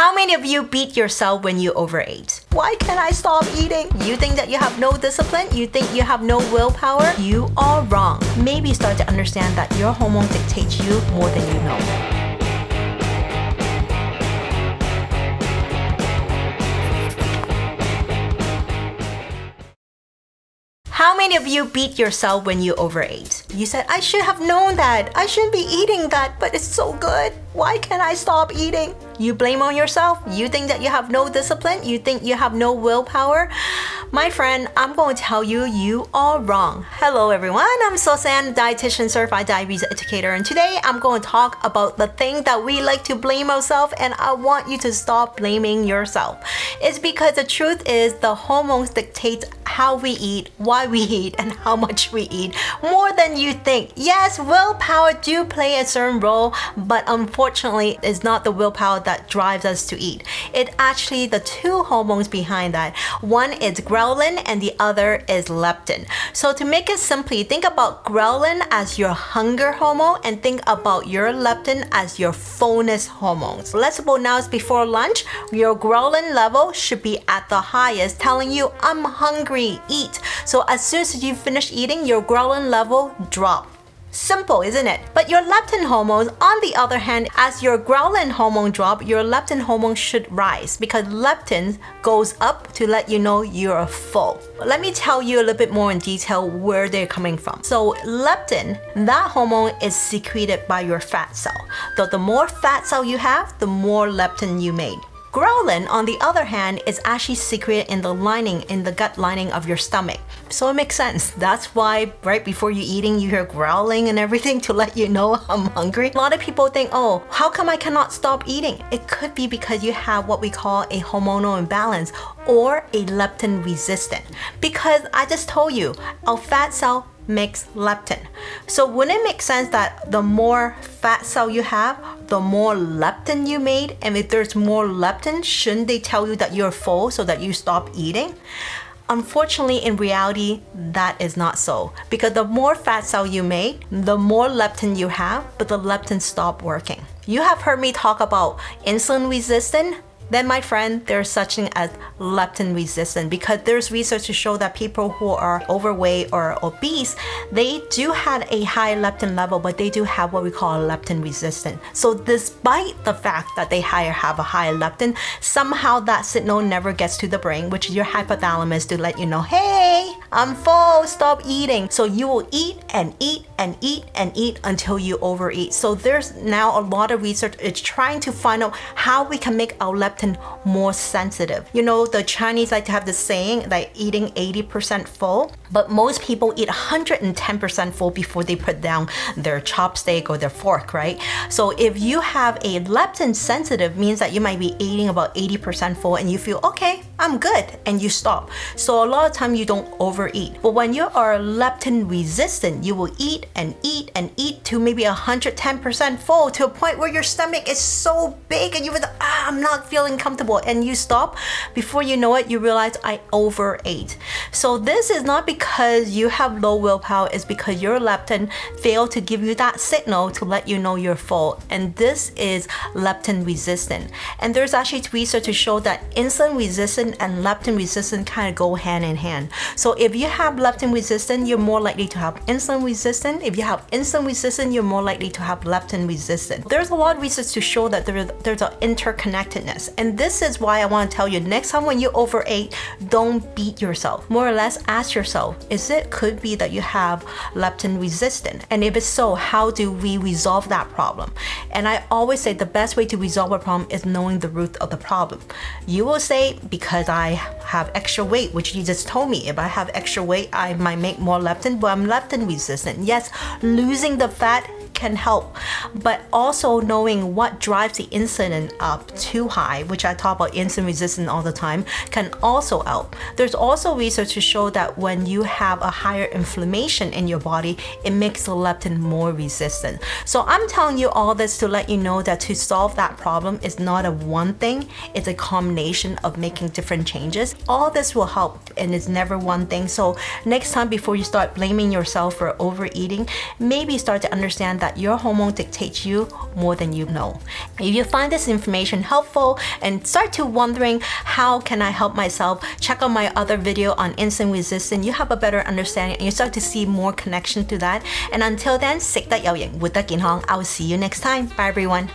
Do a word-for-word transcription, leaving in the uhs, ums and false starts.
How many of you beat yourself when you overate? Why can't I stop eating? You think that you have no discipline? You think you have no willpower? You are wrong. Maybe start to understand that your hormone dictates you more than you know. How many of you beat yourself when you overate? You said, I should have known that. I shouldn't be eating that, but it's so good. Why can't I stop eating? You blame on yourself. You think that you have no discipline. You think you have no willpower. My friend, I'm going to tell you, you are wrong. Hello everyone, I'm Sosan, dietitian, certified diabetes educator, and today I'm going to talk about the thing that we like to blame ourselves, and I want you to stop blaming yourself. It's because the truth is the hormones dictate how we eat, why we eat, and how much we eat, more than you think. Yes, willpower do play a certain role, but unfortunately, it's not the willpower that drives us to eat. It's actually the two hormones behind that. One is ghrelin and the other is leptin. So to make it simply, think about ghrelin as your hunger hormone and think about your leptin as your fullness hormones. Let's suppose now it's before lunch, your ghrelin level should be at the highest, telling you, I'm hungry. Eat. So as soon as you finish eating, your ghrelin level drop. Simple, isn't it? But your leptin hormones, on the other hand, as your ghrelin hormone drop, your leptin hormone should rise because leptin goes up to let you know you're full. Let me tell you a little bit more in detail where they're coming from. So leptin, that hormone is secreted by your fat cell. So the more fat cell you have, the more leptin you make. Ghrelin, on the other hand, is actually secreted in the lining, in the gut lining of your stomach. So it makes sense. That's why right before you're eating, you hear growling and everything to let you know I'm hungry. A lot of people think, oh, how come I cannot stop eating? It could be because you have what we call a hormonal imbalance or a leptin resistant. Because I just told you, our fat cell makes leptin. So wouldn't it make sense that the more fat cell you have, the more leptin you made? And if there's more leptin, shouldn't they tell you that you're full so that you stop eating? Unfortunately, in reality, that is not so. Because the more fat cell you make, the more leptin you have, but the leptin stop working. You have heard me talk about insulin resistance. Then my friend, there's such thing as leptin resistant because there's research to show that people who are overweight or obese, they do have a high leptin level, but they do have what we call leptin resistant. So despite the fact that they have a high leptin, somehow that signal never gets to the brain, which is your hypothalamus to let you know, hey, I'm full, stop eating. So you will eat and eat and eat and eat until you overeat. So there's now a lot of research, it's trying to find out how we can make our leptin more sensitive. You know, the Chinese like to have this saying like eating eighty percent full, but most people eat one hundred ten percent full before they put down their chopstick or their fork, right? So if you have a leptin sensitive, means that you might be eating about eighty percent full and you feel, okay, I'm good, and you stop. So a lot of time you don't overeat. But when you are leptin resistant, you will eat and eat and eat to maybe one hundred ten percent full to a point where your stomach is so big and you would, ah, I'm not feeling comfortable, and you stop. Before you know it, you realize I overate. So this is not because you have low willpower, it's because your leptin failed to give you that signal to let you know you're full, and this is leptin resistant. And there's actually research to show that insulin resistant and leptin resistant kind of go hand in hand. So if you have leptin resistant, you're more likely to have insulin resistant. If you have insulin resistant, you're more likely to have leptin resistant. There's a lot of research to show that there, there's an interconnectedness. And this is why I want to tell you, next time when you overeat, don't beat yourself. More or less ask yourself, is it could be that you have leptin resistant? And if it's so, how do we resolve that problem? And I always say the best way to resolve a problem is knowing the root of the problem. You will say, because I have extra weight, which you just told me, if I have extra weight, I might make more leptin, but I'm leptin resistant. Yes, losing the fat can help, but also knowing what drives the insulin up too high, which I talk about insulin resistance all the time, can also help. There's also research to show that when you have a higher inflammation in your body, it makes the leptin more resistant. So I'm telling you all this to let you know that to solve that problem is not a one thing, it's a combination of making different changes. All this will help, and it's never one thing. So next time before you start blaming yourself for overeating, maybe start to understand that that your hormone dictates you more than you know. If you find this information helpful and start to wondering how can I help myself, check out my other video on insulin resistance. You have a better understanding and you start to see more connection to that. And until then, 食得有型，活得健康. I will see you next time. Bye everyone.